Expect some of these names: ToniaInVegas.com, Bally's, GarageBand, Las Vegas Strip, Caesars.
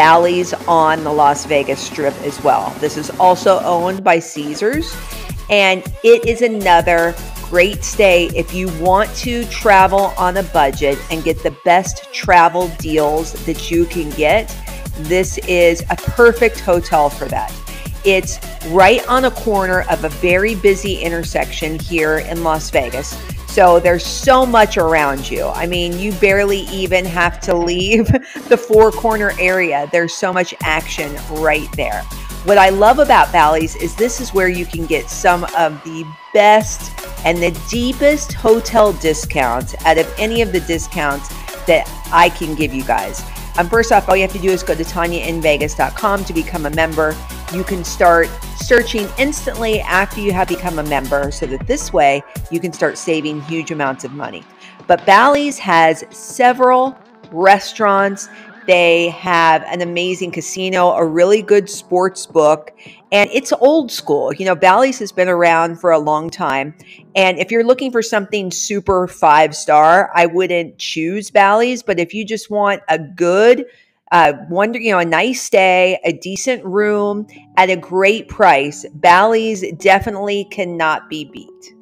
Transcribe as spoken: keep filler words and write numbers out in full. Bally's on the Las Vegas Strip as well. This is also owned by Caesars, and it is another great stay if you want to travel on a budget and get the best travel deals that you can get. This is a perfect hotel for that. It's right on a corner of a very busy intersection here in Las Vegas. So there's so much around you. I mean, you barely even have to leave the four corner area. There's so much action right there. What I love about Bally's is this is where you can get some of the best and the deepest hotel discounts out of any of the discounts that I can give you guys. Um, first off, all you have to do is go to Tonia in Vegas dot com to become a member. You can start searching instantly after you have become a member so that this way you can start saving huge amounts of money. But Bally's has several restaurants. They have an amazing casino, a really good sports book, and it's old school. You know, Bally's has been around for a long time. And if you're looking for something super five-star, I wouldn't choose Bally's. But if you just want a good Uh, wonder, you know, a nice stay, a decent room at a great price, Bally's definitely cannot be beat.